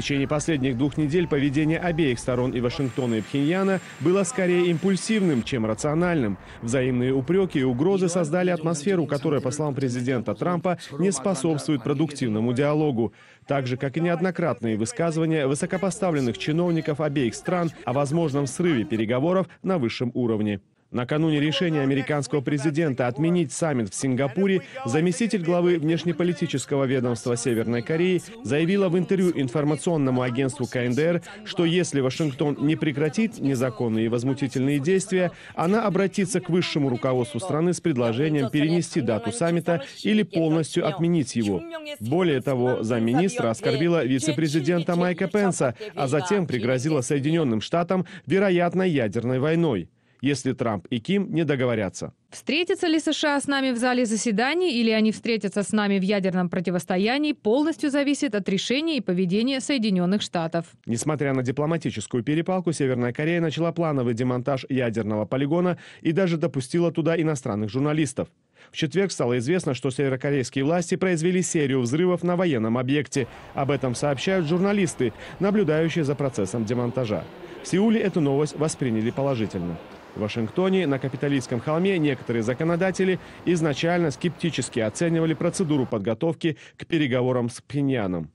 течение последних 2 недель поведение обеих сторон, и Вашингтона, и Пхеньяна, было скорее импульсивным, чем рациональным. Взаимные упреки и угрозы создали атмосферу, которая, по словам президента Трампа, не способствует продуктивному диалогу. Так же, как и неоднократные высказывания высокопоставленных чиновников обеих стран о возможном срыве переговоров на высшем уровне. Накануне решения американского президента отменить саммит в Сингапуре заместитель главы внешнеполитического ведомства Северной Кореи заявила в интервью информационному агентству КНДР, что если Вашингтон не прекратит незаконные и возмутительные действия, она обратится к высшему руководству страны с предложением перенести дату саммита или полностью отменить его. Более того, замминистра оскорбила вице-президента Майка Пенса, а затем пригрозила Соединенным Штатам вероятной ядерной войной, если Трамп и Ким не договорятся. Встретятся ли США с нами в зале заседаний или они встретятся с нами в ядерном противостоянии, полностью зависит от решения и поведения Соединенных Штатов. Несмотря на дипломатическую перепалку, Северная Корея начала плановый демонтаж ядерного полигона и даже допустила туда иностранных журналистов. В четверг стало известно, что северокорейские власти произвели серию взрывов на военном объекте. Об этом сообщают журналисты, наблюдающие за процессом демонтажа. В Сеуле эту новость восприняли положительно. В Вашингтоне на Капитолийском холме некоторые законодатели изначально скептически оценивали процедуру подготовки к переговорам с Пхеньяном.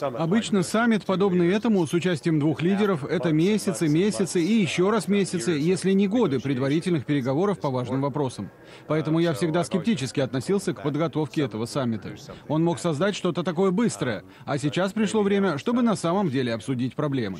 Обычно саммит, подобный этому, с участием 2 лидеров, это месяцы, месяцы и еще раз месяцы, если не годы предварительных переговоров по важным вопросам. Поэтому я всегда скептически относился к подготовке этого саммита. Он мог создать что-то такое быстрое, а сейчас пришло время, чтобы на самом деле обсудить проблемы.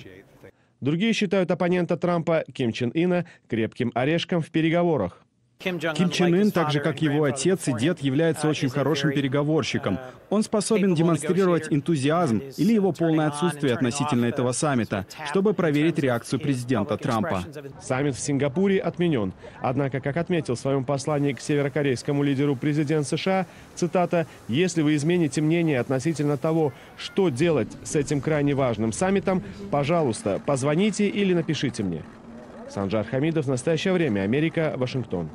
Другие считают оппонента Трампа, Ким Чен Ына, крепким орешком в переговорах. Ким Чен Ын, так же как его отец и дед, является очень хорошим переговорщиком. Он способен демонстрировать энтузиазм или его полное отсутствие относительно этого саммита, чтобы проверить реакцию президента Трампа. Саммит в Сингапуре отменен. Однако, как отметил в своем послании к северокорейскому лидеру президент США, цитата, «Если вы измените мнение относительно того, что делать с этим крайне важным саммитом, пожалуйста, позвоните или напишите мне». Санжар Хамидов, в настоящее время, Америка, Вашингтон.